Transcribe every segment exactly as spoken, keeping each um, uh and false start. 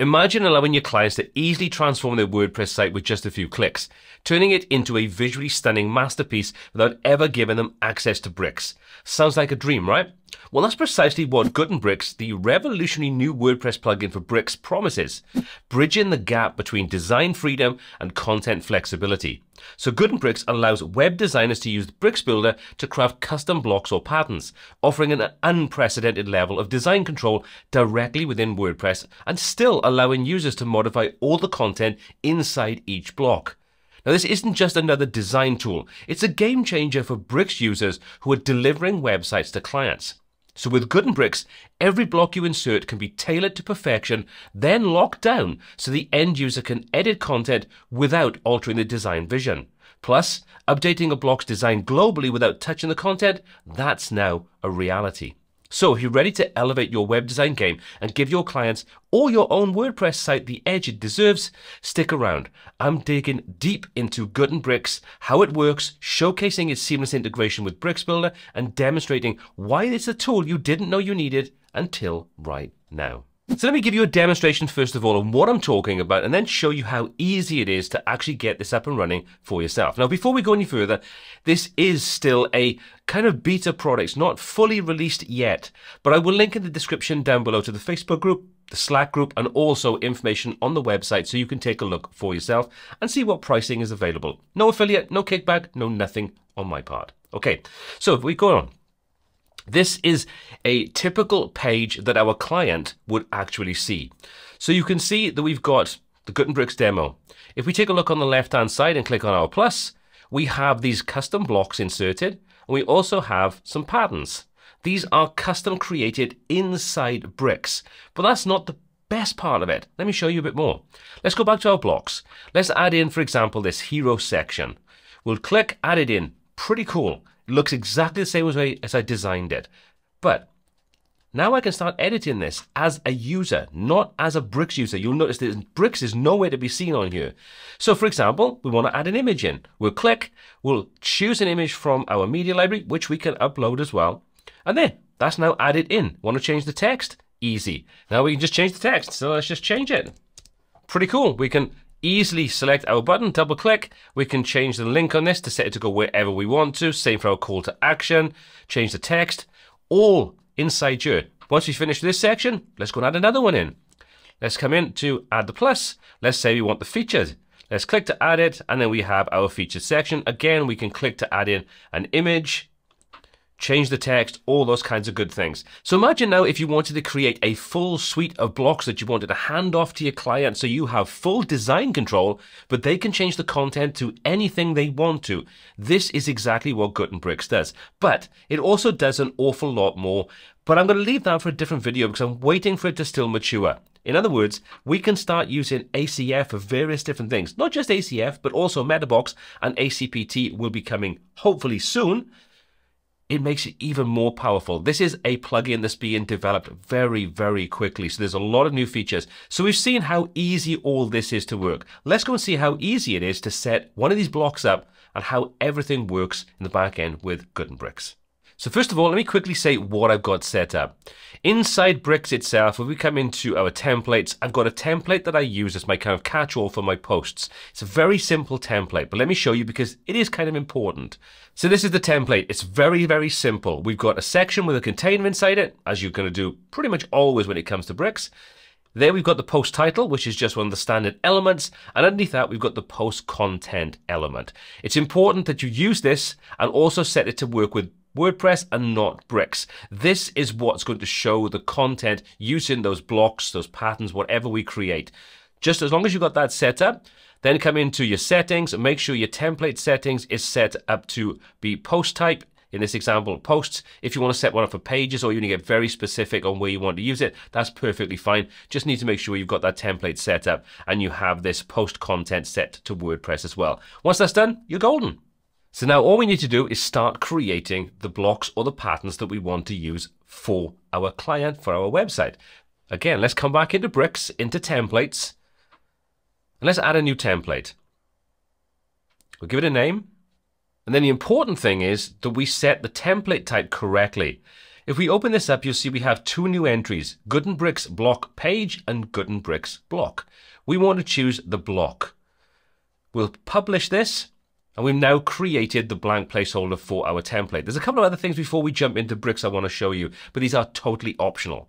Imagine allowing your clients to easily transform their WordPress site with just a few clicks, turning it into a visually stunning masterpiece without ever giving them access to Bricks. Sounds like a dream, right? Well, that's precisely what Gutenbricks, the revolutionary new WordPress plugin for Bricks, promises, bridging the gap between design freedom and content flexibility. So Gutenbricks allows web designers to use the Bricks Builder to craft custom blocks or patterns, offering an unprecedented level of design control directly within WordPress and still allowing users to modify all the content inside each block. Now, this isn't just another design tool, it's a game changer for Bricks users who are delivering websites to clients. So with Gutenbricks, every block you insert can be tailored to perfection, then locked down so the end user can edit content without altering the design vision. Plus, updating a block's design globally without touching the content, that's now a reality. So if you're ready to elevate your web design game and give your clients or your own WordPress site the edge it deserves, stick around. I'm digging deep into Gutenbricks, how it works, showcasing its seamless integration with Bricks Builder, and demonstrating why it's a tool you didn't know you needed until right now. So let me give you a demonstration first of all on what I'm talking about and then show you how easy it is to actually get this up and running for yourself. Now, before we go any further, this is still a kind of beta product. It's not fully released yet, but I will link in the description down below to the Facebook group, the Slack group, and also information on the website so you can take a look for yourself and see what pricing is available. No affiliate, no kickback, no nothing on my part. Okay, so if we go on. This is a typical page that our client would actually see. So you can see that we've got the Gutenbricks demo. If we take a look on the left-hand side and click on our plus, we have these custom blocks inserted, and we also have some patterns. These are custom created inside Bricks, but that's not the best part of it. Let me show you a bit more. Let's go back to our blocks. Let's add in, for example, this hero section. We'll click, add it in. Pretty cool. Looks exactly the same way as I designed it. But now I can start editing this as a user, not as a Bricks user. You'll notice that Bricks is nowhere to be seen on here. So for example, we want to add an image in. We'll click, we'll choose an image from our media library, which we can upload as well. And then that's now added in. Want to change the text? Easy. Now we can just change the text. So let's just change it. Pretty cool. We can easily select our button, double click. We can change the link on this to set it to go wherever we want to. Same for our call to action, change the text, all inside here. Once we finish this section, let's go and add another one in. Let's come in to add the plus. Let's say we want the featured. Let's click to add it, and then we have our featured section. Again, we can click to add in an image, change the text, all those kinds of good things. So imagine now if you wanted to create a full suite of blocks that you wanted to hand off to your client so you have full design control, but they can change the content to anything they want to. This is exactly what Gutenbricks does, but it also does an awful lot more. But I'm going to leave that for a different video because I'm waiting for it to still mature. In other words, we can start using A C F for various different things, not just A C F, but also Metabox, and A C P T will be coming hopefully soon. It makes it even more powerful. This is a plugin that's being developed very, very quickly. So there's a lot of new features. So we've seen how easy all this is to work. Let's go and see how easy it is to set one of these blocks up and how everything works in the back end with Gutenbricks. So first of all, let me quickly say what I've got set up. Inside Bricks itself, when we come into our templates, I've got a template that I use as my kind of catch-all for my posts. It's a very simple template, but let me show you because it is kind of important. So this is the template. It's very, very simple. We've got a section with a container inside it, as you're going to do pretty much always when it comes to Bricks. There we've got the post title, which is just one of the standard elements, and underneath that we've got the post content element. It's important that you use this and also set it to work with WordPress and not Bricks. This is what's going to show the content using those blocks, those patterns, whatever we create. Just as long as you've got that set up, then come into your settings and make sure your template settings is set up to be post type. In this example, posts. If you want to set one up for pages or you want to get very specific on where you want to use it, that's perfectly fine. Just need to make sure you've got that template set up and you have this post content set to WordPress as well. Once that's done, you're golden. So now all we need to do is start creating the blocks or the patterns that we want to use for our client, for our website. Again, let's come back into Bricks, into templates, and let's add a new template. We'll give it a name. And then the important thing is that we set the template type correctly. If we open this up, you'll see we have two new entries, Gutenbricks block page and Gutenbricks block. We want to choose the block. We'll publish this, and we've now created the blank placeholder for our template. There's a couple of other things before we jump into Bricks I want to show you, but these are totally optional.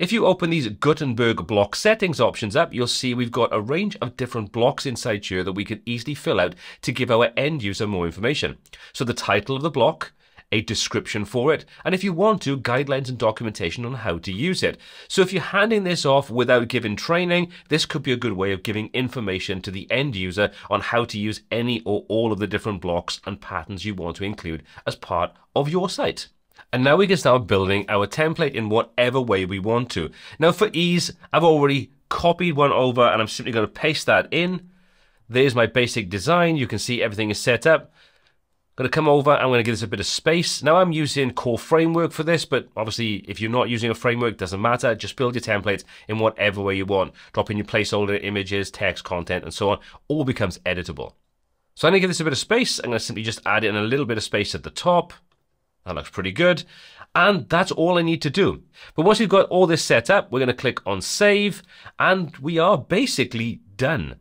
If you open these Gutenberg block settings options up, you'll see we've got a range of different blocks inside here that we can easily fill out to give our end user more information. So the title of the block, a description for it, and if you want to, guidelines and documentation on how to use it. So if you're handing this off without giving training, this could be a good way of giving information to the end user on how to use any or all of the different blocks and patterns you want to include as part of your site. And now we can start building our template in whatever way we want to. Now for ease, I've already copied one over and I'm simply going to paste that in. There's my basic design. You can see everything is set up. I'm going to come over, I'm going to give this a bit of space. Now I'm using Core Framework for this, but obviously if you're not using a framework, it doesn't matter. Just build your templates in whatever way you want. Drop in your placeholder, images, text, content, and so on. All becomes editable. So I'm going to give this a bit of space. I'm going to simply just add in a little bit of space at the top. That looks pretty good. And that's all I need to do. But once you've got all this set up, we're going to click on Save, and we are basically done.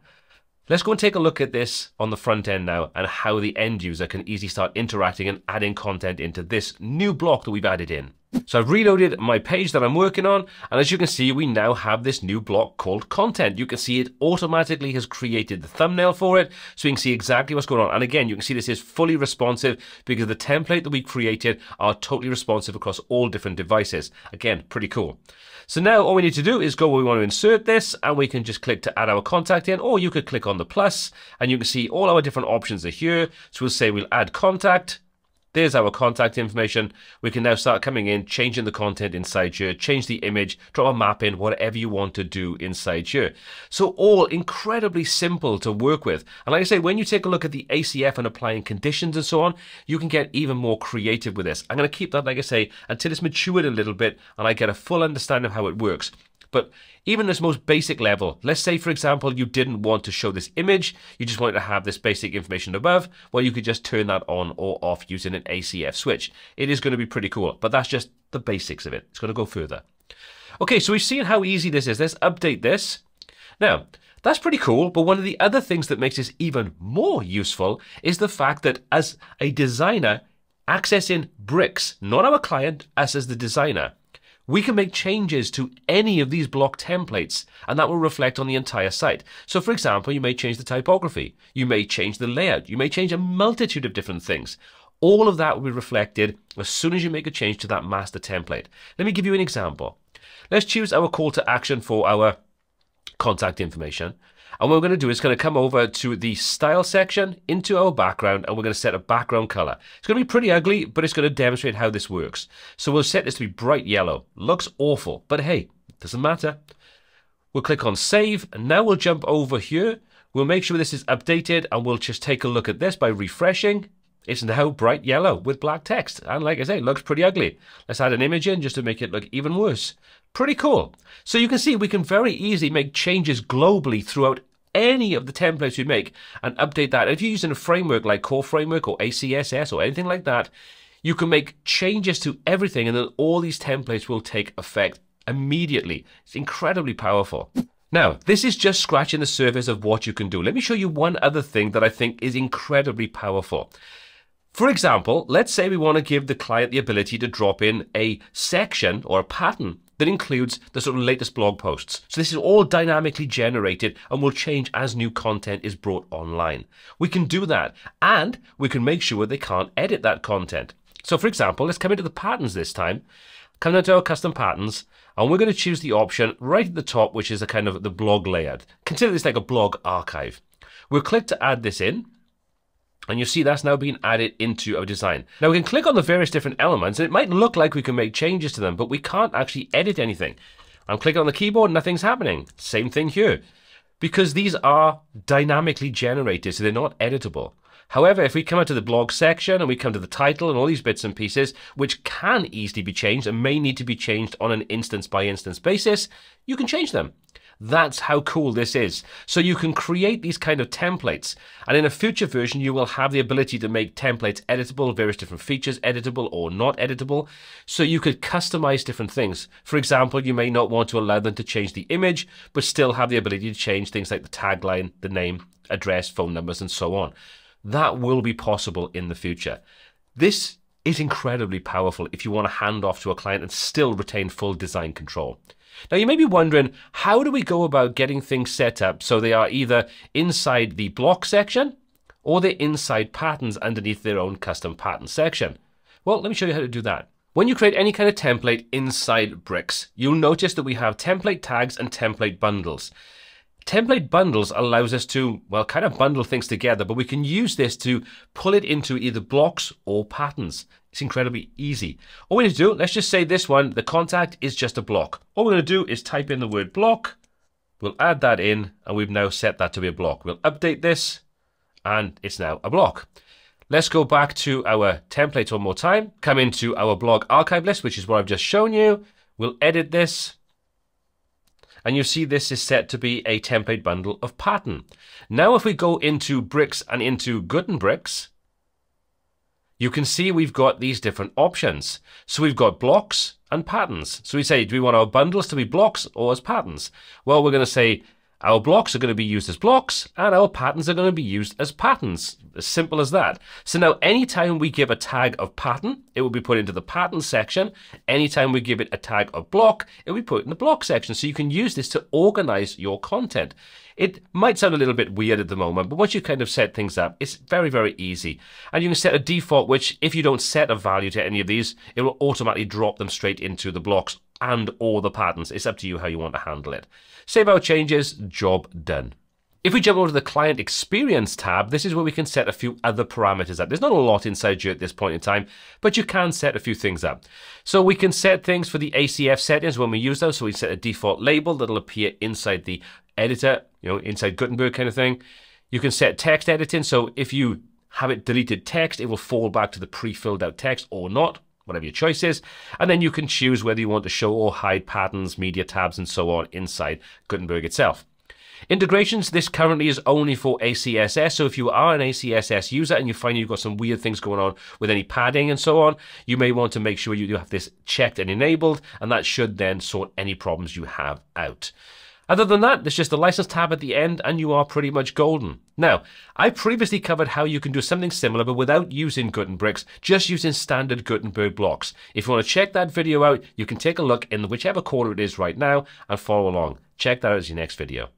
Let's go and take a look at this on the front end now and how the end user can easily start interacting and adding content into this new block that we've added in. So I've reloaded my page that I'm working on, and as you can see, we now have this new block called content. You can see it automatically has created the thumbnail for it, so you can see exactly what's going on. And again, you can see this is fully responsive because the template that we created are totally responsive across all different devices. Again, pretty cool. So now all we need to do is go where we want to insert this, and we can just click to add our contact in, or you could click on the plus, and you can see all our different options are here. So we'll say we'll add contact. There's our contact information. We can now start coming in, changing the content inside here, change the image, drop a map in, whatever you want to do inside here. So all incredibly simple to work with. And like I say, when you take a look at the A C F and applying conditions and so on, you can get even more creative with this. I'm going to keep that, like I say, until it's matured a little bit and I get a full understanding of how it works. But even this most basic level, let's say, for example, you didn't want to show this image. You just wanted to have this basic information above. Well, you could just turn that on or off using an A C F switch. It is going to be pretty cool, but that's just the basics of it. It's going to go further. Okay, so we've seen how easy this is. Let's update this. Now, that's pretty cool, but one of the other things that makes this even more useful is the fact that as a designer, accessing Bricks, not our client, us as the designer, we can make changes to any of these block templates, and that will reflect on the entire site. So for example, you may change the typography, you may change the layout, you may change a multitude of different things. All of that will be reflected as soon as you make a change to that master template. Let me give you an example. Let's choose our call to action for our contact information. And what we're going to do is going to come over to the style section, into our background, and we're going to set a background color. It's going to be pretty ugly, but it's going to demonstrate how this works. So we'll set this to be bright yellow. Looks awful, but hey, doesn't matter. We'll click on Save, and now we'll jump over here. We'll make sure this is updated, and we'll just take a look at this by refreshing. It's now bright yellow with black text. And like I say, it looks pretty ugly. Let's add an image in just to make it look even worse. Pretty cool. So you can see we can very easily make changes globally throughout any of the templates we make and update that. And if you're using a framework like Core Framework or A C S S or anything like that, you can make changes to everything and then all these templates will take effect immediately. It's incredibly powerful. Now, this is just scratching the surface of what you can do. Let me show you one other thing that I think is incredibly powerful. For example, let's say we want to give the client the ability to drop in a section or a pattern that includes the sort of latest blog posts. So this is all dynamically generated and will change as new content is brought online. We can do that, and we can make sure they can't edit that content. So for example, let's come into the patterns this time, come down to our custom patterns, and we're going to choose the option right at the top, which is a kind of the blog layout. Consider this like a blog archive. We'll click to add this in. And you see that's now been added into our design. Now we can click on the various different elements, and it might look like we can make changes to them, but we can't actually edit anything. I'm clicking on the keyboard, nothing's happening. Same thing here. Because these are dynamically generated, so they're not editable. However, if we come out to the blog section and we come to the title and all these bits and pieces, which can easily be changed and may need to be changed on an instance by instance basis, you can change them. That's how cool this is. So you can create these kind of templates, and in a future version, you will have the ability to make templates editable, various different features editable or not editable. So you could customize different things. For example, you may not want to allow them to change the image, but still have the ability to change things like the tagline, the name, address, phone numbers, and so on. That will be possible in the future. This is incredibly powerful if you want to hand off to a client and still retain full design control. Now, you may be wondering, how do we go about getting things set up so they are either inside the block section or they're inside patterns underneath their own custom pattern section? Well, let me show you how to do that. When you create any kind of template inside Bricks, you'll notice that we have template tags and template bundles. Template bundles allows us to, well, kind of bundle things together, but we can use this to pull it into either blocks or patterns. It's incredibly easy. All we need to do, let's just say this one, the contact is just a block. All we're going to do is type in the word block. We'll add that in, and we've now set that to be a block. We'll update this, and it's now a block. Let's go back to our template one more time. Come into our blog archive list, which is what I've just shown you. We'll edit this. And you see this is set to be a template bundle of pattern. Now if we go into Bricks and into Gutenbricks, you can see we've got these different options. So we've got blocks and patterns. So we say, do we want our bundles to be blocks or as patterns? Well, we're going to say our blocks are going to be used as blocks and our patterns are going to be used as patterns. As simple as that. So now anytime we give a tag of pattern, it will be put into the pattern section. Anytime we give it a tag of block, it will be put in the block section. So you can use this to organize your content. It might sound a little bit weird at the moment, but once you kind of set things up, it's very, very easy. And you can set a default, which if you don't set a value to any of these, it will automatically drop them straight into the blocks and all the patterns. It's up to you how you want to handle it. Save our changes, job done. If we jump over to the Client Experience tab, this is where we can set a few other parameters up. There's not a lot inside you at this point in time, but you can set a few things up. So we can set things for the A C F settings when we use those. So we set a default label that'll appear inside the editor, you know, inside Gutenberg kind of thing. You can set text editing. So if you have it deleted text, it will fall back to the pre-filled out text or not, whatever your choice is. And then you can choose whether you want to show or hide patterns, media tabs, and so on inside Gutenberg itself. Integrations, this currently is only for A C S S, so if you are an A C S S user and you find you've got some weird things going on with any padding and so on, you may want to make sure you have this checked and enabled, and that should then sort any problems you have out. Other than that, there's just the license tab at the end, and you are pretty much golden. Now, I previously covered how you can do something similar, but without using Gutenbricks, just using standard Gutenberg blocks. If you want to check that video out, you can take a look in whichever corner it is right now and follow along. Check that out as your next video.